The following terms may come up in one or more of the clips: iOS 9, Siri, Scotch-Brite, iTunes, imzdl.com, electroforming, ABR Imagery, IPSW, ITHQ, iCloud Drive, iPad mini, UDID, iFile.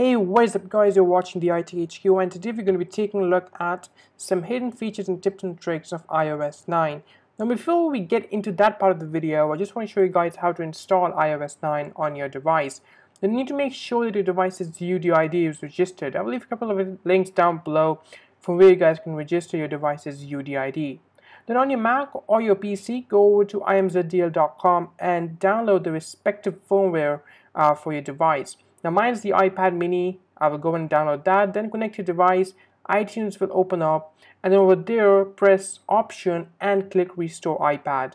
Hey, what is up guys, you're watching the ITHQ and today we're going to be taking a look at some hidden features and tips and tricks of iOS 9. Now before we get into that part of the video, I just want to show you guys how to install iOS 9 on your device. You need to make sure that your device's UDID is registered. I will leave a couple of links down below from where you guys can register your device's UDID. Then on your Mac or your PC, go over to imzdl.com and download the respective firmware for your device. Now mine is the iPad mini. I will go and download that, then connect your device, iTunes will open up, and then over there press option and click restore iPad.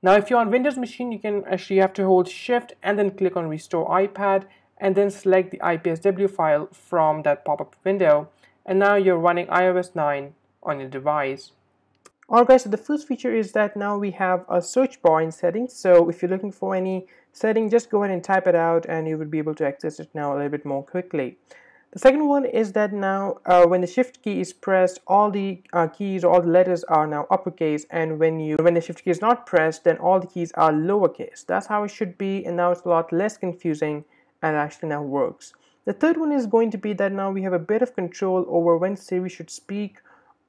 Now if you're on Windows machine, you can actually have to hold shift and then click on restore iPad and then select the IPSW file from that pop-up window, and now you're running iOS 9 on your device. Alright guys, so the first feature is that now we have a search bar in settings. So if you're looking for any setting, just go ahead and type it out and you will be able to access it now a little bit more quickly. The second one is that now when the shift key is pressed, all the keys, all the letters are now uppercase, and when the shift key is not pressed, then all the keys are lowercase. That's how it should be, and now it's a lot less confusing and actually now works. The third one is going to be that now we have a bit of control over when Siri should speak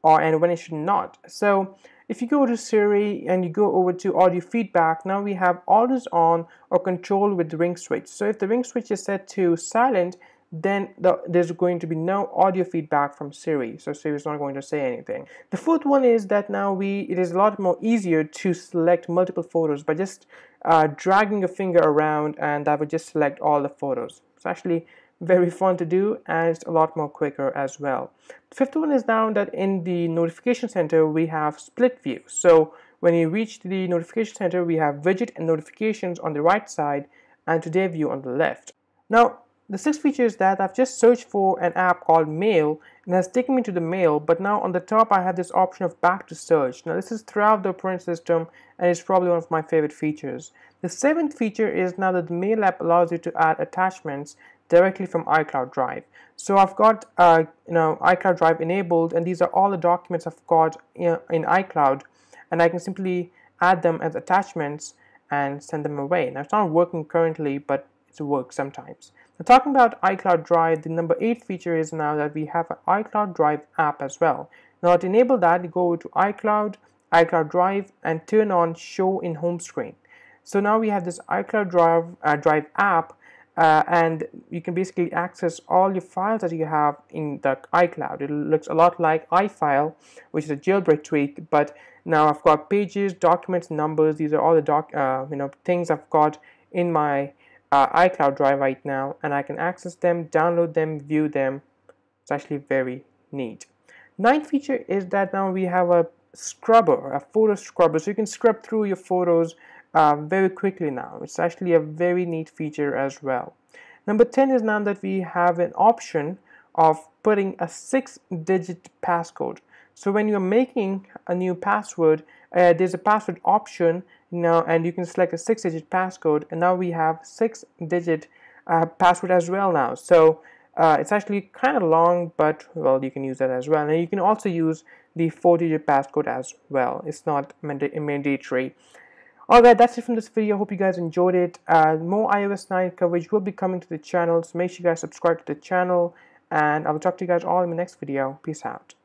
and when it should not. So if you go to Siri and you go over to audio feedback, now we have always on or control with the ring switch. So if the ring switch is set to silent, then there's going to be no audio feedback from Siri. So Siri is not going to say anything. The fourth one is that now it is a lot more easier to select multiple photos by just dragging your finger around, and that would just select all the photos. It's actually very fun to do, and it's a lot more quicker as well. The fifth one is now that in the notification center we have split view. So when you reach the notification center, we have widget and notifications on the right side and today view on the left. Now the sixth feature is that I've just searched for an app called Mail and has taken me to the Mail, but now on the top I have this option of back to search. Now this is throughout the operating system and it's probably one of my favorite features. The seventh feature is now that the Mail app allows you to add attachments directly from iCloud Drive. So I've got iCloud Drive enabled, and these are all the documents I've got in iCloud, and I can simply add them as attachments and send them away. Now it's not working currently, but it works sometimes. Now talking about iCloud Drive, the number 8 feature is now that we have an iCloud Drive app as well. Now to enable that, you go to iCloud, iCloud Drive, and turn on show in home screen. So now we have this iCloud Drive, app, and you can basically access all your files that you have in the iCloud. It looks a lot like iFile, which is a jailbreak tweak, but now I've got pages, documents, numbers. These are all the things I've got in my iCloud Drive right now, and I can access them, download them, view them. It's actually very neat. Ninth feature is that now we have a scrubber, a photo scrubber, so you can scrub through your photos very quickly now. It's actually a very neat feature as well. Number 10 is now that we have an option of putting a 6-digit passcode. So when you're making a new password, there's a password option now, and you can select a 6-digit passcode, and now we have 6-digit password as well now. So it's actually kind of long, but well, you can use that as well. And you can also use the 4-digit passcode as well. It's not mandatory. Alright, that's it from this video. Hope you guys enjoyed it. More iOS 9 coverage will be coming to the channel, so make sure you guys subscribe to the channel, and I will talk to you guys all in the next video. Peace out.